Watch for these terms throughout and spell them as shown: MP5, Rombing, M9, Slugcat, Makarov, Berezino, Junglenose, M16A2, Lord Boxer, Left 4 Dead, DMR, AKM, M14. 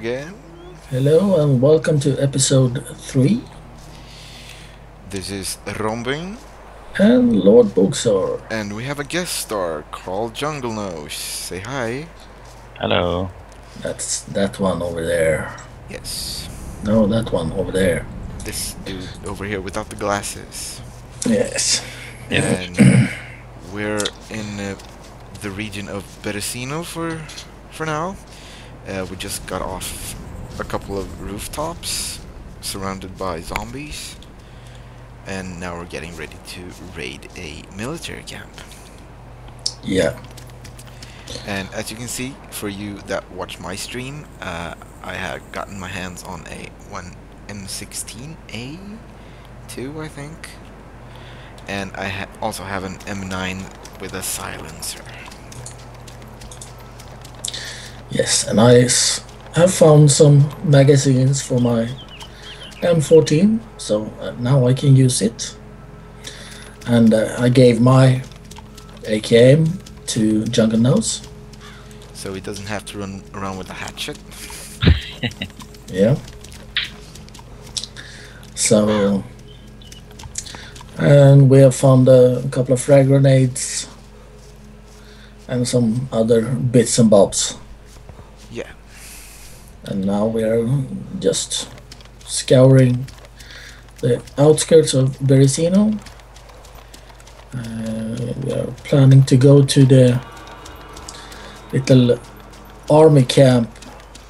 again. Hello and welcome to episode 3. This is Rombing and Lord Boxer, and we have a guest star called Junglenose. Say hi. Hello. That's that one over there. Yes. No, that one over there. This dude over here without the glasses. Yes. And we're in the region of Berezino for now. We just got off a couple of rooftops, surrounded by zombies, and now we're getting ready to raid a military camp. Yeah. And as you can see, for you that watch my stream, I have gotten my hands on a M16A2, I think, and I also have an M9 with a silencer. Yes, and I have found some magazines for my M14, so now I can use it. And I gave my AKM to Junglenose, so he doesn't have to run around with a hatchet. Yeah. So, and we have found a couple of frag grenades and some other bits and bobs. Yeah. And now we are just scouring the outskirts of Berezino. We are planning to go to the little army camp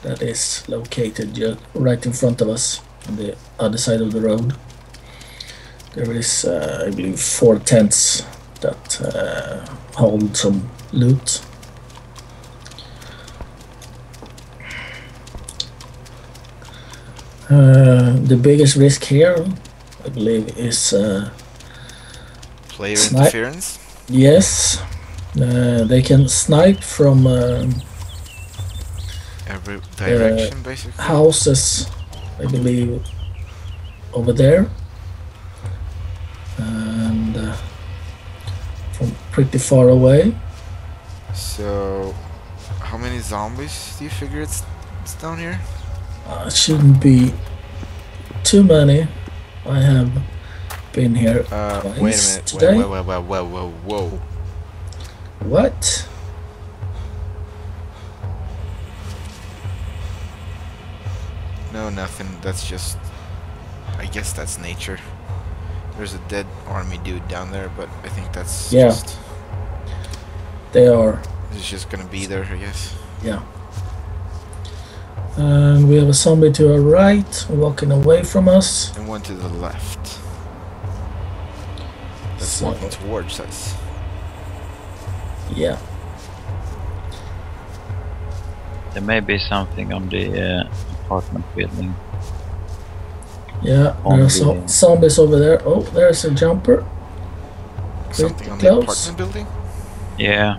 that is located just right in front of us on the other side of the road. There is, I believe, 4 tents that hold some loot. The biggest risk here, I believe, is player interference. Yes, they can snipe from every direction, basically. Houses, I believe, over there, and from pretty far away. So, how many zombies do you figure it's down here? It shouldn't be too many. I have been here twice. Wait a minute. Today. Whoa. What? No, nothing. That's just, I guess that's nature. There's a dead army dude down there, but I think that's just, they are. It's just gonna be there, I guess. Yeah. And we have a zombie to our right, walking away from us. And one to the left. That's walking towards us. Yeah. There may be something on the apartment building. Yeah, there are zombies over there. Oh, there's a jumper. Something on the apartment building? Yeah.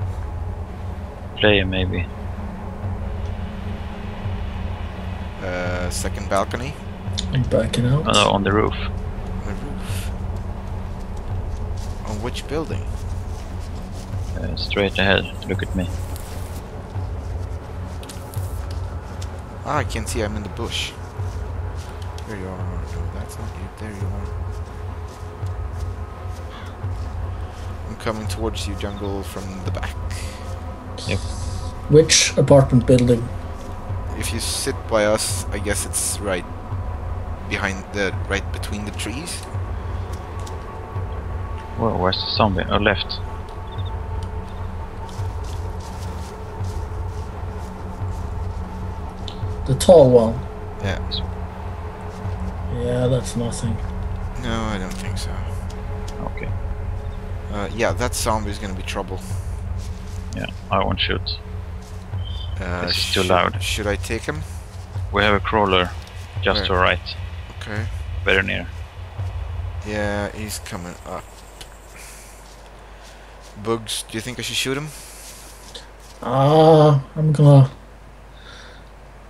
Player maybe. Second balcony. I'm backing out. Oh, no, on the roof. On the roof. On which building? Straight ahead. Look at me. Ah, I can see. I'm in the bush. There you are. No, that's not you. There you are. I'm coming towards you, Jungle, from the back. Yep. Which apartment building? If you sit by us, I guess it's right behind the, right between the trees. Well, where's the zombie? Oh, left. The tall one. Yeah. Yeah, that's nothing. No, I don't think so. Okay. Yeah, that zombie's gonna be trouble. Yeah, I won't shoot. This is too loud. Should I take him? We have a crawler just to our right. Okay. Very near. Yeah, he's coming up. Bugs, do you think I should shoot him? I'm gonna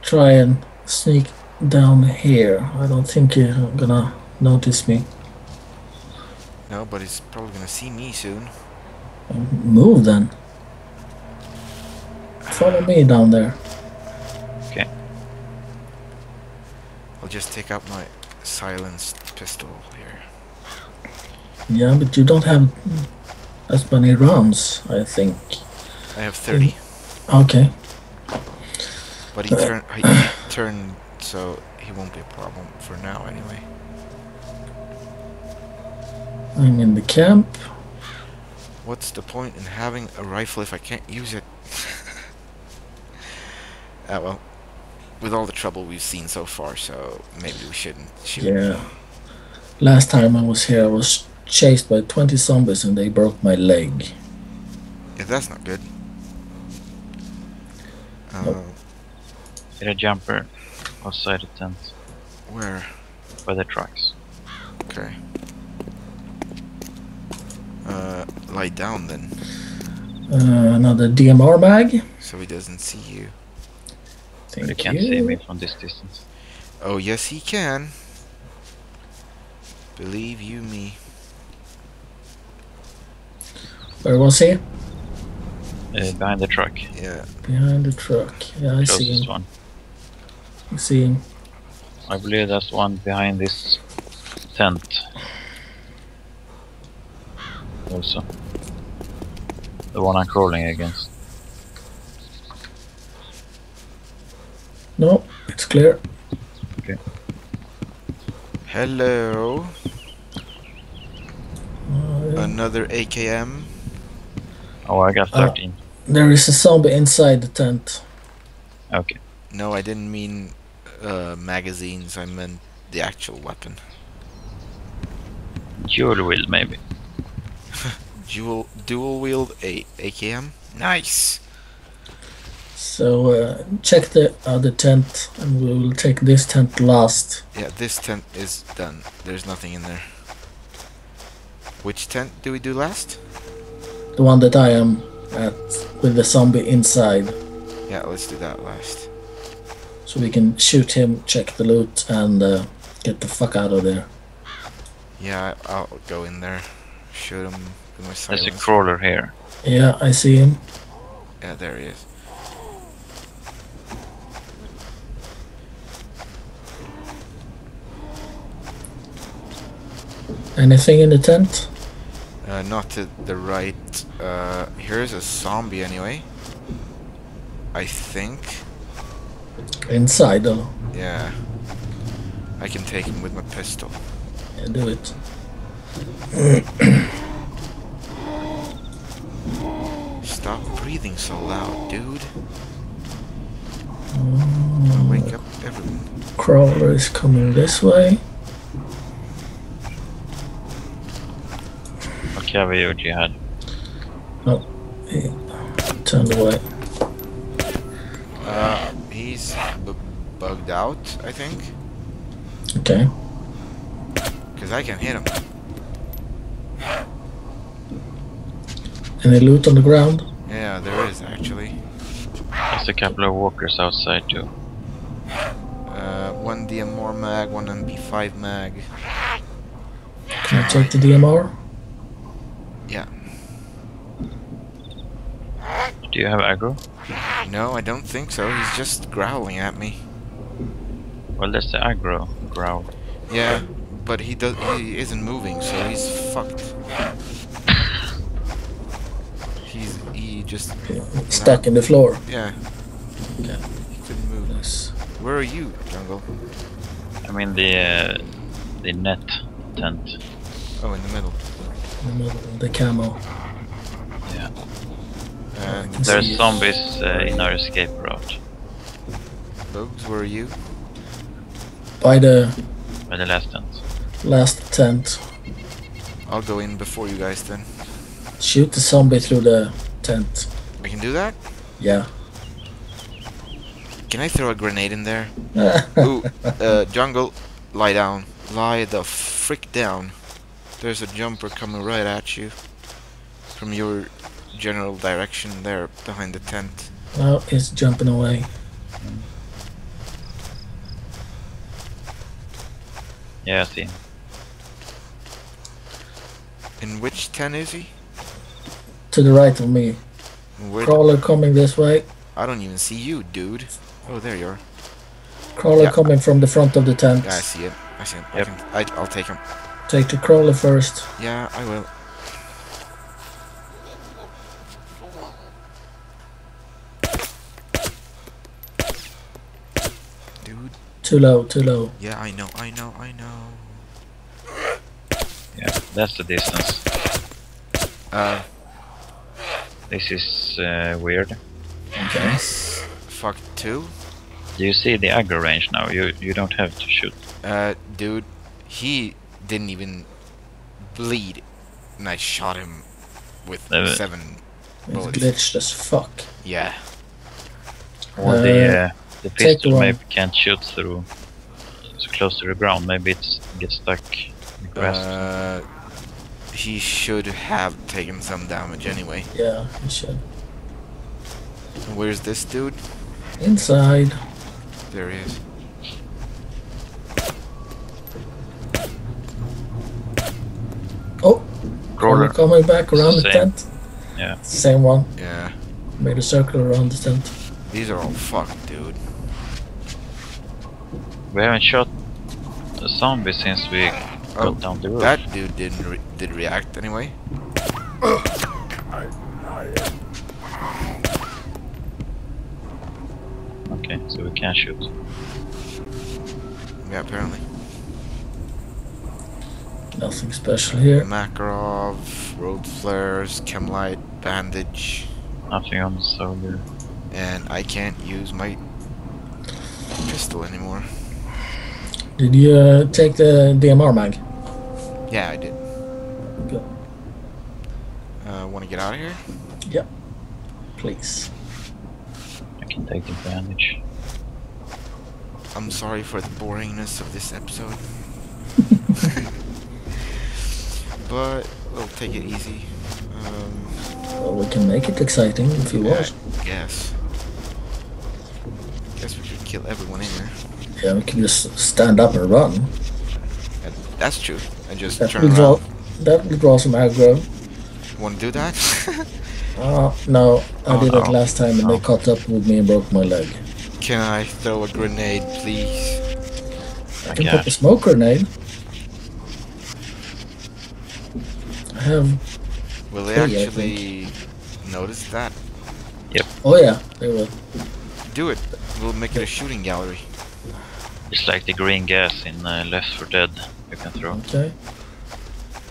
try and sneak down here. I don't think he's gonna notice me. No, but he's probably gonna see me soon. Move then. Follow me down there. Okay. just take out my silenced pistol here. Yeah, but you don't have as many rounds, I think. I have 30. Okay. But he turned, so he won't be a problem for now, anyway. I'm in the camp. What's the point in having a rifle if I can't use it? Ah, well, with all the trouble we've seen so far, so maybe we shouldn't shoot. Yeah. Last time I was here, I was chased by 20 zombies and they broke my leg. Yeah, that's not good. Nope. Hit a jumper outside the tent. Where? By the trucks. Okay. Lie down then. Another DMR mag. So he doesn't see you. He can't see me from this distance. Oh yes he can. Believe you me. Where was he? Behind the truck. Yeah. Behind the truck. Yeah, I see him. One. I see him. I believe that's one behind this tent. Also. The one I'm crawling against. No, it's clear. Okay. Hello. Yeah. Another AKM. Oh, I got 13. There is a zombie inside the tent. Okay. No, I didn't mean magazines. I meant the actual weapon. Dual wield, maybe. Dual wield AKM. Nice. So check the other tent, and we will take this tent last. Yeah, this tent is done. There's nothing in there. Which tent do we do last? The one that I am at, with the zombie inside. Yeah, let's do that last. So we can shoot him, check the loot, and get the fuck out of there. Yeah, I'll go in there, shoot him with my silence. There's a crawler here. Yeah, I see him. Yeah, there he is. Anything in the tent? Not to the right. Here's a zombie anyway. I think. Inside though. Yeah. I can take him with my pistol. Yeah, do it. Stop breathing so loud, dude. I'll wake up everyone. Crawler is coming this way. Cover your jihad. Oh, he turned away. He's bugged out, I think. Okay. Because I can hit him. Any loot on the ground? Yeah, there is actually. There's a couple of walkers outside too. One DMR mag, one MP5 mag. Can I take the DMR? Yeah. Do you have aggro? No, I don't think so. He's just growling at me. Well, that's the aggro growl. Yeah, but he isn't moving, so he's fucked. He just stuck in the floor. Yeah. Okay. He couldn't move. Nice. Where are you, Jungle? I'm in the net tent. Oh, in the middle. In the middle of the camo. Yeah. And there's zombies in our escape route. Bugs, where are you? By the last tent. Last tent. I'll go in before you guys then. Shoot the zombie through the tent. I can do that? Yeah. Can I throw a grenade in there? Ooh, Jungle, lie down. Lie the frick down. There's a jumper coming right at you from your general direction there behind the tent. Oh, he's jumping away. Yeah, I see. In which tent is he? To the right of me. Where? Crawler coming this way. I don't even see you, dude. Oh, there you are. Crawler coming from the front of the tent. Yeah, I see him. I see him. Yep. I'll take him. Take the crawler first. Yeah, I will. Dude. Too low, too low. Yeah, I know, I know, I know. Yeah, that's the distance. This is weird. Okay. Fuck two. Do you see the aggro range now? You don't have to shoot. Dude, he didn't even bleed, and I shot him with 7 bullets. Glitched as fuck. Yeah. Or the pistol maybe can't shoot through. It's close to the ground. Maybe it gets stuck in the grass. He should have taken some damage anyway. Yeah, he should. Where's this dude? Inside. There he is. Oh! Crawler. Coming back around the tent. Yeah. Same one. Yeah. Made a circle around the tent. These are all fucked, dude. We haven't shot a zombie since we got down the roof. That dude didn't did react anyway. Okay, so we can shoot. Yeah, apparently. Nothing special here. Makarov, road flares, chem light, bandage. Nothing on the soldier. And I can't use my pistol anymore. Did you take the DMR mag? Yeah, I did. Good. Want to get out of here? Yep. Please. I can take the bandage. I'm sorry for the boringness of this episode. But we'll take it easy. Well, we can make it exciting if you want. Yes. Guess we should kill everyone in here. Yeah, we can just stand up and run. That's true. And just turn around. That will draw some aggro. Want to do that? No, I did it last time and they caught up with me and broke my leg. Can I throw a grenade, please? I can put a smoke grenade. I have. Will they actually notice that? Yep. Oh yeah, they will. Do it. We'll make it a shooting gallery. It's like the green gas in Left 4 Dead. You can throw. Okay.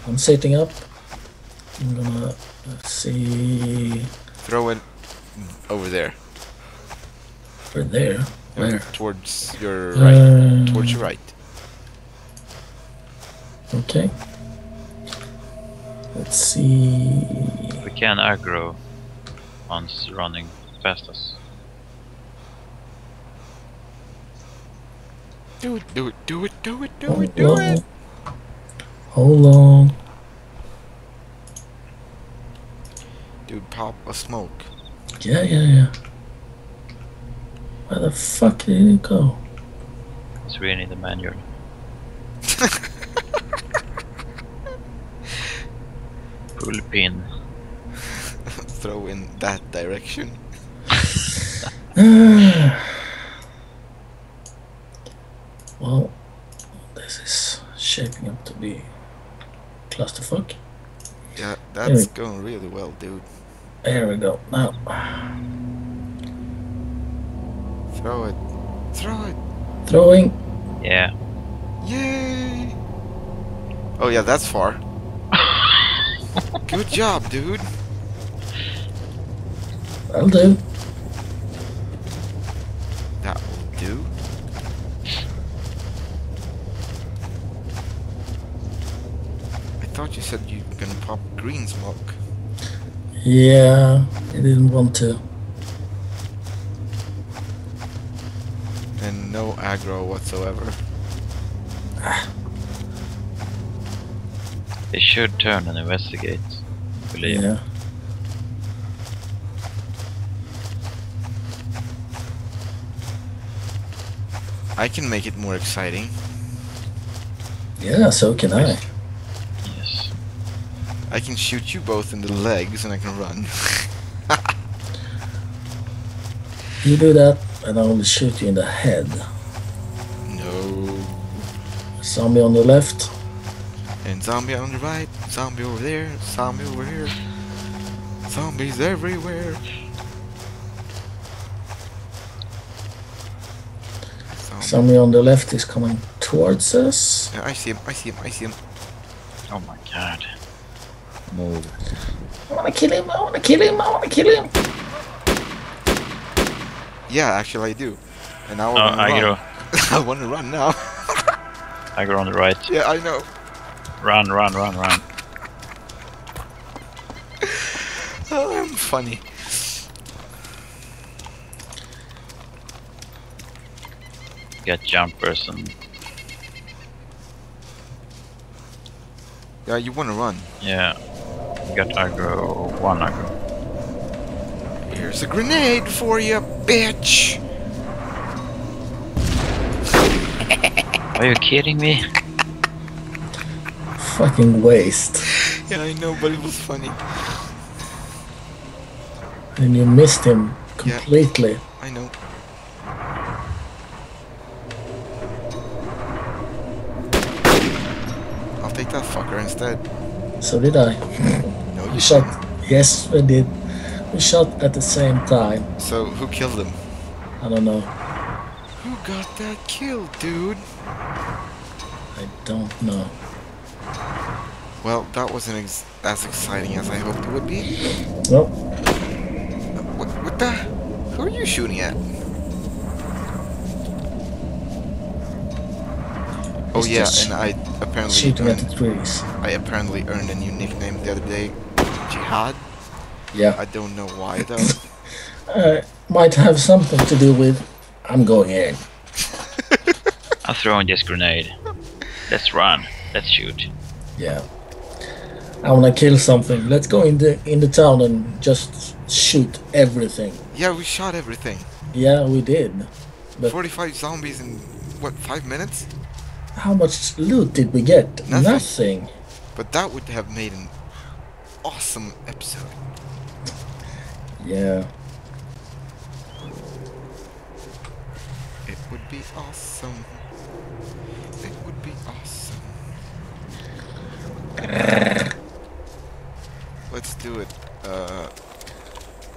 I'm setting up. I'm gonna see. Throw it over there. Over there. Where? Towards your right. Towards your right. Okay. Let's see. We can aggro once running fastest. Do it, do it, do it, do it, do it, do it! Hold on. Dude, pop a smoke. Yeah, yeah, yeah. Where the fuck did it go? It's really the manual. Pull pin. Throw in that direction. Well, this is shaping up to be clusterfuck. Yeah, that's going really well, dude. There we go. Now, throw it. Throw it. Throwing. Yeah. Yay! Oh yeah, that's far. Good job, dude. That'll do. That will do. I thought you said you were gonna pop green smoke. Yeah, I didn't want to. And no aggro whatsoever. They should turn and investigate. Believe. Yeah. I can make it more exciting. Yeah, so can I. I can shoot you both in the legs and I can run. You do that and I will shoot you in the head. Zombie on the left. And zombie on the right. Zombie over there. Zombie over here. Zombies everywhere. Zombie on the left is coming towards us. Yeah, I see him, I see him, I see him. Oh my god. Move. I wanna kill him, I wanna kill him, I wanna kill him. Yeah, actually I do. And now I wanna run now. I go on the right. Yeah, I know. Run, run, run, run. Oh, I'm funny. Got jumpers and... Yeah, you wanna run. Yeah. Got aggro, one aggro. Here's a grenade for you, bitch! Are you kidding me? Fucking waste. Yeah, I know, but it was funny. And you missed him completely. Yeah, I know. Take that fucker instead. So did I. No, you shot. Yes, I did. We shot at the same time. So who killed him? I don't know. Who got that kill, dude? I don't know. Well, that wasn't as exciting as I hoped it would be. Nope. What the? Who are you shooting at? Oh yeah, and I apparently I apparently earned a new nickname the other day, Jihad. Yeah. I don't know why though. Might have something to do with I'm going in. I'm throwing this grenade. Let's run. Let's shoot. Yeah. I wanna kill something. Let's go in the town and just shoot everything. Yeah, we shot everything. Yeah, we did. But 45 zombies in what, 5 minutes? How much loot did we get? Nothing. But that would have made an awesome episode. Yeah. It would be awesome. It would be awesome. Let's do it.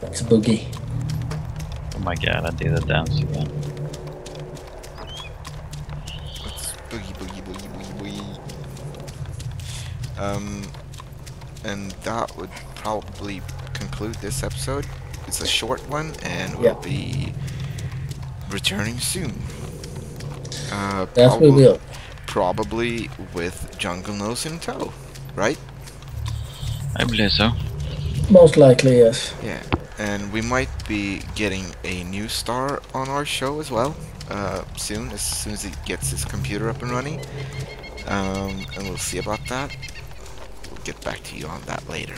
It's a boogie. Oh my god, I did the dance again. And that would probably conclude this episode. It's a short one, and we'll be returning soon. That we will. Probably with Junglenose in tow, right? I believe so. Most likely, yes. Yeah, and we might be getting a new star on our show as well. Soon, as soon as he gets his computer up and running. And we'll see about that. We'll get back to you on that later.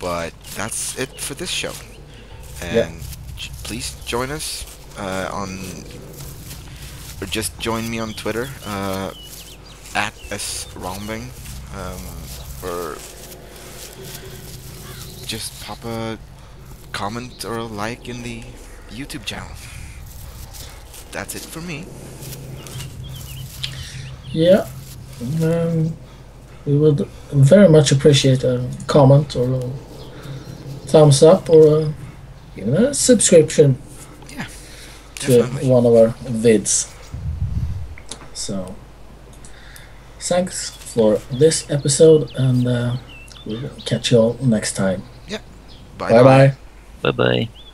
But that's it for this show. And please join us or just join me on Twitter at @srombing, or just pop a comment or a like in the YouTube channel. That's it for me. Yeah, we would very much appreciate a comment or a thumbs up or a, even a subscription to one of our vids. So, thanks for this episode, and we'll catch you all next time. Yeah. Bye bye. Bye bye. Bye bye.